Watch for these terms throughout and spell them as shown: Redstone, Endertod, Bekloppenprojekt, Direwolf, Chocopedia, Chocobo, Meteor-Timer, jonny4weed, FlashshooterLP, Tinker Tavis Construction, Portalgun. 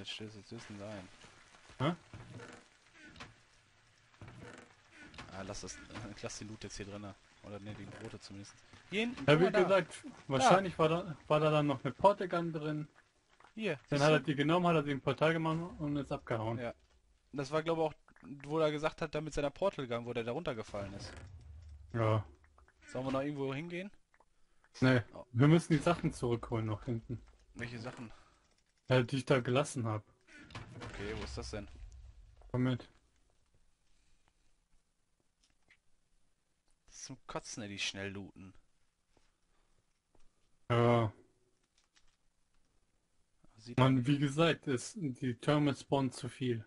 jetzt stößt es höchstens ein. Hä? Ah, lass die Loot jetzt hier drin. Oder ne, die Brote zumindest. Hier hinten. Ja, wie gesagt, wahrscheinlich war da dann noch eine Portagun drin. Hier. Dann hat er die genommen, hat er sie im Portal gemacht und ist abgehauen. Ja. Das war, glaube ich, auch, wo er gesagt hat, da mit seiner Portalgun, wo der da runtergefallen ist. Ja. Sollen wir noch irgendwo hingehen? Nee. Oh. Wir müssen die Sachen zurückholen noch hinten. Welche Sachen? Ja, die ich da gelassen habe. Okay, wo ist das denn? Komm mit. Das ist zum Kotzen, die schnell looten. Ja. Man, wie gesagt, die Türme spawnen zu viel.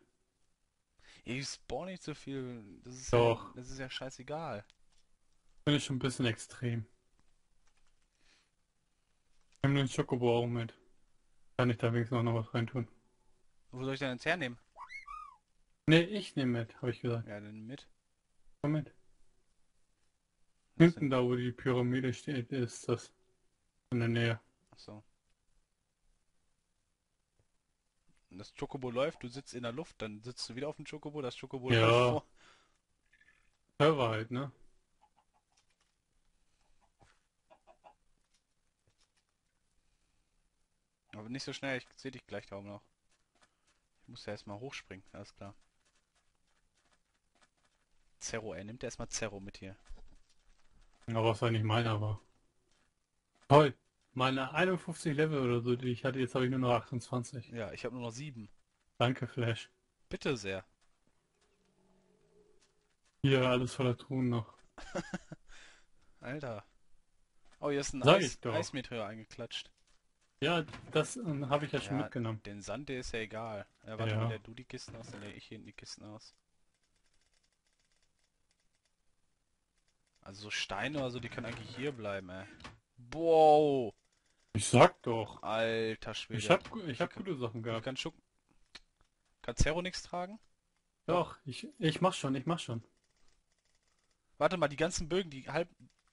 Ich spawn nicht zu viel. Das ist doch. Ja, das ist ja scheißegal. Finde ich schon ein bisschen extrem. Ich nehme den Chocobo auch mit. Kann ich da wenigstens auch noch was reintun. Wo soll ich denn jetzt hernehmen? Ne, ich nehme mit, habe ich gesagt. Ja, dann mit. Komm mit. Hinten da, wo die Pyramide steht, ist das. In der Nähe. Achso. Das Chocobo läuft, du sitzt in der Luft, dann sitzt du wieder auf dem Chocobo, das Chocobo läuft vor. Server halt, ne? Aber nicht so schnell, ich sehe dich gleich da oben noch. Ich muss ja erstmal hochspringen, alles klar. Zero, ey, nimmt ja erstmal Zero mit hier. Aber was eigentlich meiner war. Toll! Meine 51 Level oder so, die ich hatte, jetzt habe ich nur noch 28. Ja, ich habe nur noch 7. Danke, Flash. Bitte sehr. Hier, alles voller Truhen noch. Alter. Oh, hier ist ein Eismeteor eingeklatscht. Ja, das habe ich ja schon mitgenommen. Den Sand, der ist ja egal. Warte mal, der du die Kisten aus, dann lege ich hinten die Kisten aus. Also so Steine oder so, die können eigentlich hier bleiben, ey. Wow. Ich sag doch. Alter Schwede. Ich hab gute Sachen gehabt. Kann Zero nichts tragen? Doch, ich mach schon, Warte mal, die ganzen Bögen, die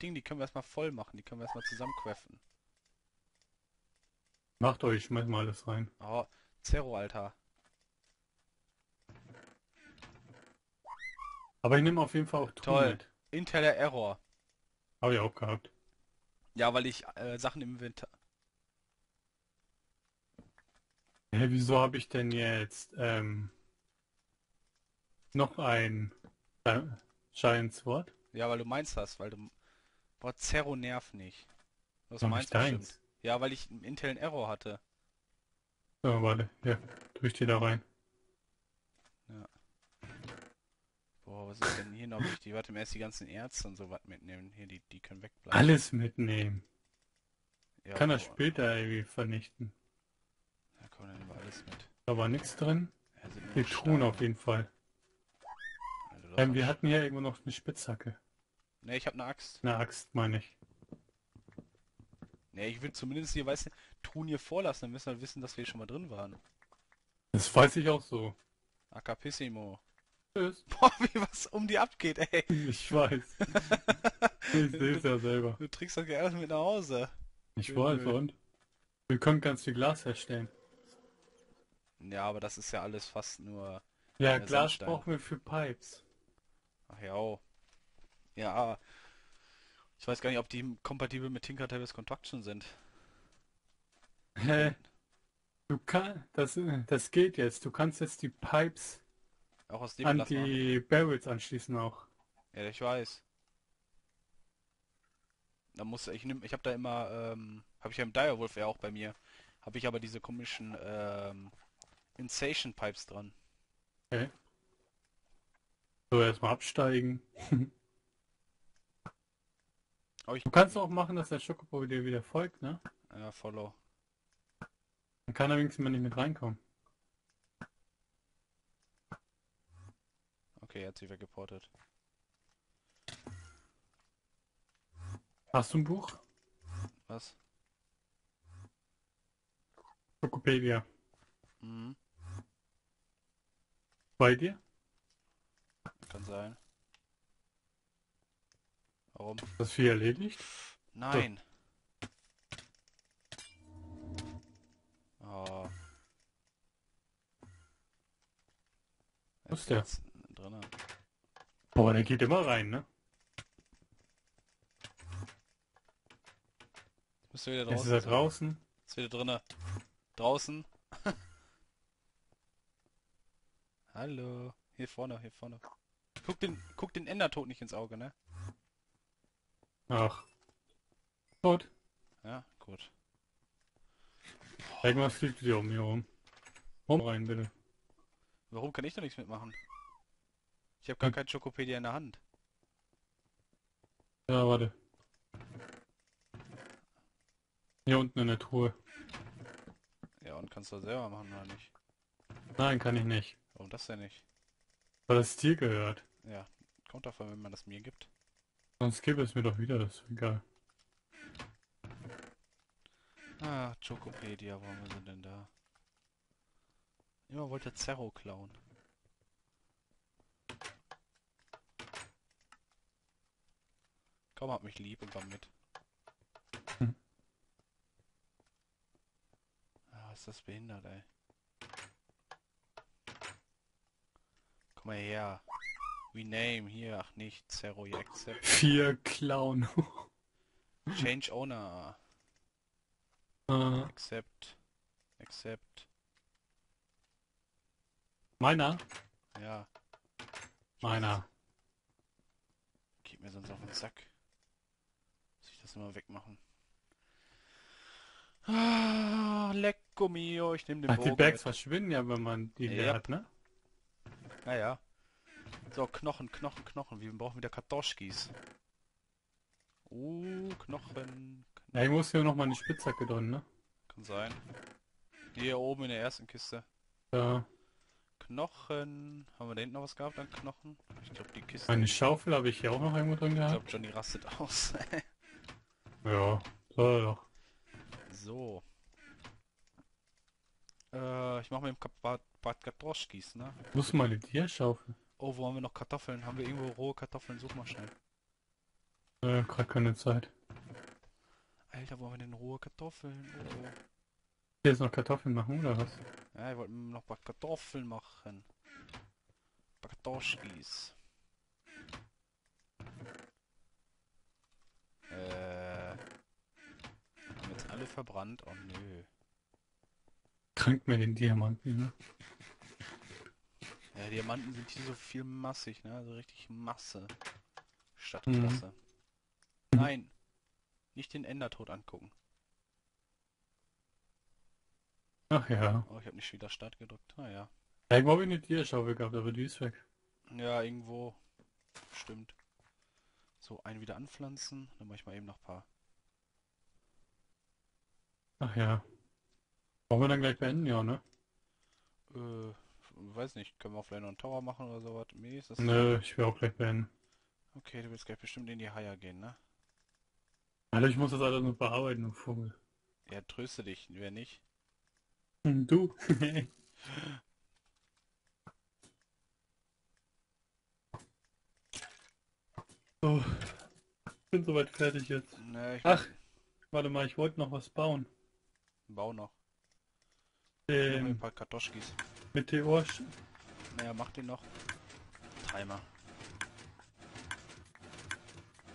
Ding, die können wir erstmal voll machen. Die können wir erstmal zusammenqueffen. Macht euch, schmeiß mal alles rein. Oh, Zero, Alter. Aber ich nehme auf jeden Fall auch Toll. Mit. Inteller Error. Hab ich auch gehabt. Ja, weil ich Sachen im Winter... Hä, wieso habe ich denn jetzt noch ein Giant Sword? Ja, weil du meins hast, weil du... Boah, Zero nervt nicht. Was meinst du? Ja, weil ich einen Intel Error hatte. So, warte, ja, durch die da rein. Ja. Boah, was ist denn hier noch wichtig? Warte, erst die ganzen Ärzte und so was mitnehmen. Hier, die können wegbleiben. Alles mitnehmen. Ja, kann das später irgendwie vernichten. Da kommt dann immer alles mit. Da war nichts drin. Ja, wir tun auf jeden Fall. Also, wir hatten hier irgendwo noch eine Spitzhacke. Ne, ich habe eine Axt. Eine Axt, meine ich. Ne, ich will zumindest hier, weißt du, Truhen hier vorlassen. Dann müssen wir halt wissen, dass wir hier schon mal drin waren. Das weiß ich auch so. A capissimo. Tschüss. Boah, wie was um die abgeht, ey. Ich weiß. Ich sehe es ja selber. Du trägst das gerne mit nach Hause. Ich weiß, und? Wir können ganz viel Glas herstellen. Ja, aber das ist ja alles fast nur... Ja, Glas Sandstein. Brauchen wir für Pipes. Ach ja, oh. Ja. Ich weiß gar nicht, ob die kompatibel mit Tinker Tavis Construction sind. Hä? Du kannst... Das geht jetzt. Du kannst jetzt die Pipes... Auch aus dem an die Barrels anschließen auch. Ja, ich weiß. Da muss ich habe da immer, habe ich ja im Direwolf ja auch bei mir, habe ich aber diese komischen Insation Pipes dran. Okay. So, erstmal absteigen. Du kannst auch machen, dass der Chocobo dir wieder folgt, ne? Ja, follow. Dann kann er wenigstens mal nicht mit reinkommen. Okay, er hat sich weggeportet. Hast du ein Buch? Was? Chocopedia. Mhm. Bei dir? Kann sein. Warum? Das viel erledigt? Nein. So. Oh. Was ist der? Drin. Boah, der geht immer rein, ne? Bist du wieder draußen? Jetzt ist er draußen. Ist wieder drinnen. Draußen. Hallo. Hier vorne, hier vorne. Guck den Endertod nicht ins Auge, ne? Ach. Gut. Ja, gut. Irgendwas fliegt wieder um hier rum. Komm rein, bitte. Warum kann ich da nichts mitmachen? Ich habe gar kein Chocopedia in der Hand. Ja, warte. Hier unten in der Truhe. Ja, und kannst du selber machen, oder nicht? Nein, kann ich nicht. Warum das denn nicht? Weil das dir gehört. Ja, kommt davon, wenn man das mir gibt. Sonst gäbe es mir doch wieder, das ist egal. Ah, Chocopedia, wo haben wir sie denn da? Immer wollte Zerro klauen. Komm, hab mich lieb und komm mit. Ah, ist das behindert, ey. Komm mal her. Rename hier, ach nicht, Zerro, you accept. 4 Clown. Change Owner. Accept. Accept. Meiner? Ja. Meiner. Geht mir sonst auf den Sack. Muss ich das immer wegmachen. Ah, Lecco mio, ich nehme den Bogen. Die Bags verschwinden ja, wenn man die leer hat, ne? Naja. So, Knochen, Knochen, Knochen. Wir brauchen wieder Kartoschkis. Knochen. Ja, ich muss hier nochmal eine Spitzhacke drin, ne? Kann sein. Hier oben in der ersten Kiste. Ja. Knochen. Haben wir da hinten noch was gehabt an Knochen? Ich glaube die Kiste... Eine Schaufel habe ich hier auch noch irgendwo drin gehabt. Ich glaube Johnny rastet aus. Ja, soll doch. So. Ich mache mir im Bad Gadroschkis, ne? Wo ist meine Tierschaufel? Oh, wo haben wir noch Kartoffeln? Haben wir irgendwo rohe Kartoffeln? Such mal schnell. Gerade keine Zeit. Alter, wo haben wir denn rohe Kartoffeln? Oh. Jetzt noch Kartoffeln machen, oder was? Ja, ich wollte noch ein paar Kartoffeln machen. Kartoschkis. Haben jetzt alle verbrannt? Oh nö. Krankt mir den Diamanten, ne? Ja, Diamanten sind hier so viel massig, ne? Also richtig Masse. Statt Klasse. Nein! Nicht den Endertod angucken. Ach ja. Oh, ich habe nicht wieder Start gedrückt. Naja. Ja, irgendwo habe ich eine Tierschaufel gehabt, aber die ist weg. Ja, irgendwo. Stimmt. So, einen wieder anpflanzen. Dann mache ich mal eben noch ein paar. Ach ja. Wollen wir dann gleich beenden, ja, ne? Weiß nicht. Können wir auf Lane on Tower machen oder sowas? Nee, ist das... Nö, ich will auch gleich beenden. Okay, du willst gleich bestimmt in die Haier gehen, ne? Alter, ich muss das alles noch bearbeiten, du Vogel. Ja, tröste dich. Wer nicht? Du. So. Ich bin soweit fertig jetzt. Nee, ach, warte mal, ich wollte noch was bauen. Bau noch. Ein paar Kartoschkis. Meteor. Naja, mach den noch. Timer.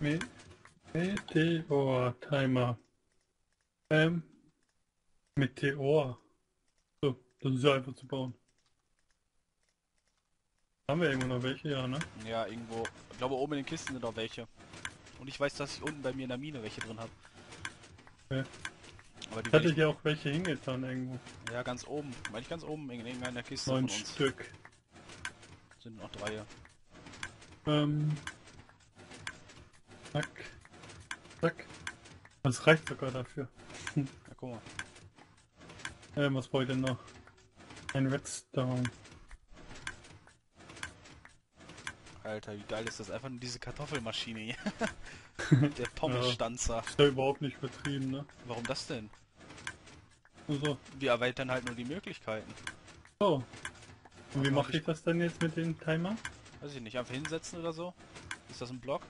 Meteor Timer. Meteor. Das ist ja einfach zu bauen. Haben wir irgendwo noch welche, ja, ne? Ja, irgendwo. Ich glaube, oben in den Kisten sind noch welche. Und ich weiß, dass ich unten bei mir in der Mine welche drin habe. Okay. Aber die hatte ich ja auch welche hingetan irgendwo. Ja, ganz oben. Meine ich ganz oben in irgendeiner Kiste. 9 von uns. Stück. Sind noch 3 hier. Zack. Zack. Das reicht sogar dafür. Ja, guck mal. Was brauche ich denn noch? Ein Redstone. Alter, wie geil ist das? Einfach nur diese Kartoffelmaschine hier. Der Pommelstanzer. Ja, ist ja überhaupt nicht betrieben, ne? Warum das denn? Also. Wir erweitern halt nur die Möglichkeiten. Oh. Und wie mache ich das denn jetzt mit dem Timer? Weiß ich nicht, einfach hinsetzen oder so? Ist das ein Block?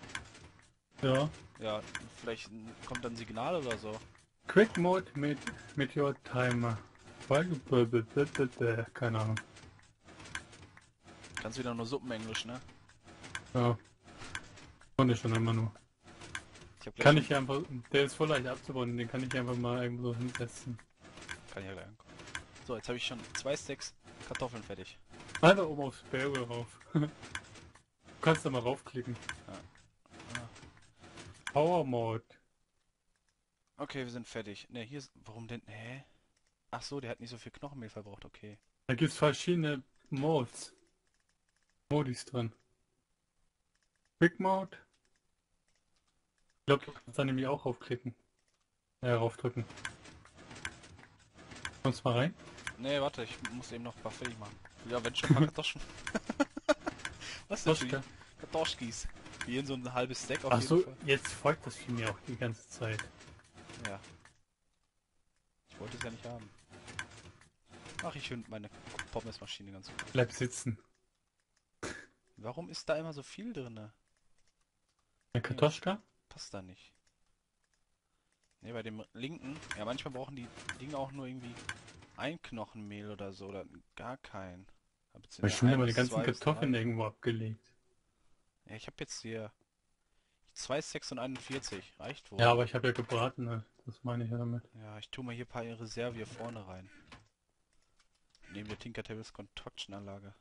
Ja. Ja, vielleicht kommt dann ein Signal oder so. Quick Mode mit Meteor-Timer. Keine Ahnung. Kannst wieder nur Suppenenglisch, ne? Ja. Konnte ich schon einmal nur. Kann ich einfach, der ist voll leicht abzubauen, den kann ich einfach mal irgendwo so hinsetzen. Kann ich ja gleich angucken. So, jetzt habe ich schon 2 Stacks Kartoffeln fertig. Ah, da oben aufs Berge rauf. Du kannst da mal raufklicken. Ja. Ja. Power Mode. Okay, wir sind fertig. Ne, hier ist, warum denn, hä? Ach so, der hat nicht so viel Knochenmehl verbraucht, okay. Da gibt's verschiedene Modes. Modis drin. Quick Mode. Ich glaube, du kannst da nämlich auch raufklicken. Raufdrücken. Kommst du mal rein? Ne, warte, ich muss eben noch ein paar fertig machen. Ja, wenn schon ein paar Kartoschen. Was ist das? Kartoschkis. Hier in so ein halbes Stack auf jeden Fall. Jetzt folgt das Vieh mir auch die ganze Zeit. Ja. Ich wollte es ja nicht haben. Ach, ich finde meine Pommesmaschine ganz gut. Bleib sitzen. Warum ist da immer so viel drin? Eine Kartoschka? Passt da nicht. Ne, bei dem linken. Ja, manchmal brauchen die Dinge auch nur irgendwie ein Knochenmehl oder so, oder gar kein. Aber ich habe immer die ganzen Kartoffeln irgendwo abgelegt. Ja, ich habe jetzt hier 2,641, reicht wohl. Ja, aber ich habe ja gebraten, ne? Das meine ich ja damit. Ja, ich tue mal hier ein paar Reserve hier vorne rein. Neben der Tinker Tavis Construction Anlage.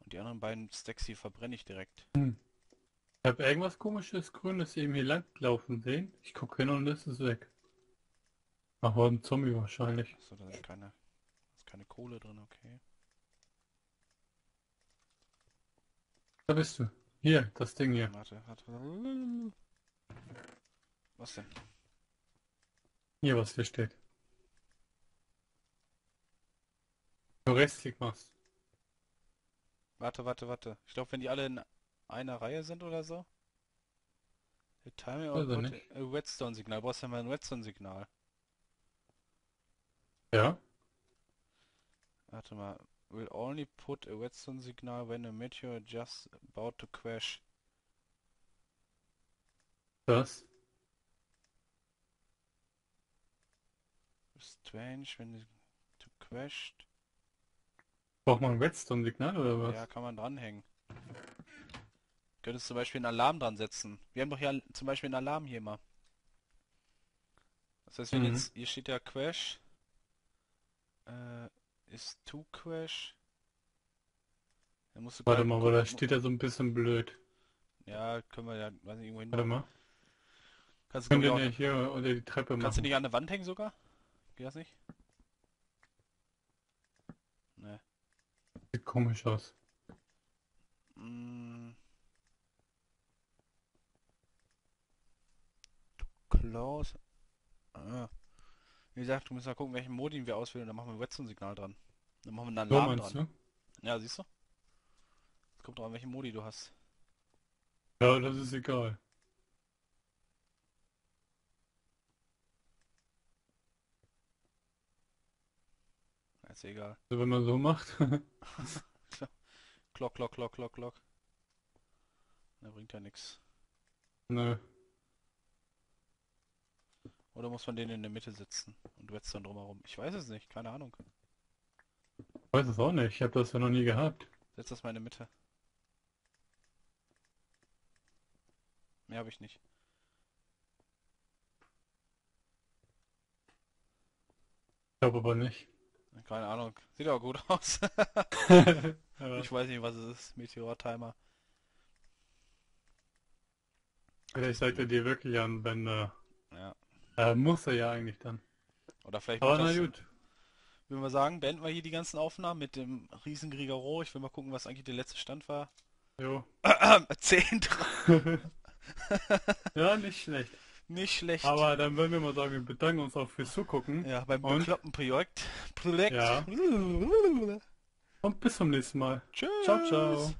Und die anderen beiden Stacks hier verbrenne ich direkt. Hm. Ich habe irgendwas komisches Grünes eben hier lang laufen sehen. Ich gucke hin und es ist weg. Ach, war ein Zombie wahrscheinlich. Achso, da ist keine Kohle drin, okay. Da bist du. Hier, das Ding hier. Warte. Was denn? Hier, was hier steht. Nur rechtsklick machst. Warte. Ich glaube, wenn die alle in einer Reihe sind oder so. Der Timer also nicht. Redstone-Signal. Brauchst du ja mal ein Redstone-Signal. Ja. Warte mal. Will only put a redstone signal when a meteor just about to crash. Was? Strange, wenn es to crashed. Braucht man ein redstone signal oder was? Ja, kann man dranhängen. Könntest zum Beispiel einen Alarm dran setzen. Wir haben doch ja zum Beispiel einen Alarm hier mal. Das heißt, wenn jetzt, hier steht ja Crash. Ist to crash. Da musst du warte mal, aber da steht ja so ein bisschen blöd. Ja, können wir ja, weiß nicht, irgendwo hin. Warte mal. Kannst du ja hier unter die Treppe machen. Kannst du nicht an der Wand hängen sogar? Geht das nicht? Ne. Sieht komisch aus. Close. Ah. Wie gesagt, du musst mal gucken, welchen Modin wir auswählen und dann machen wir ein Redstone-Signal dran. Dann machen wir einen Alarm dran. Du? Ja, siehst du? Es kommt drauf an, welchen Modi du hast. Ja, das ist egal. Ist egal. Also wenn man so macht. Glock. Da bringt ja nichts. Nö. Oder muss man den in der Mitte sitzen und Redstone drumherum? Ich weiß es nicht, keine Ahnung. Ich weiß es auch nicht, ich habe das ja noch nie gehabt. Setz das mal in der Mitte. Mehr habe ich nicht. Ich glaube aber nicht. Keine Ahnung, sieht aber gut aus. Ja. Ich weiß nicht, was es ist, Meteor-Timer. Vielleicht seid ihr dir wirklich an, wenn... Ja. Muss er ja eigentlich dann. Oder vielleicht... Aber na gut. Ich will mal sagen, beenden wir hier die ganzen Aufnahmen mit dem riesen Grigaro. Ich will mal gucken, was eigentlich der letzte Stand war. Jo. 10. Ja, nicht schlecht. Nicht schlecht. Aber dann würden wir mal sagen, wir bedanken uns auch fürs Zugucken. Ja, beim Bekloppenprojekt. Ja. Und bis zum nächsten Mal. Tschüss. Ciao.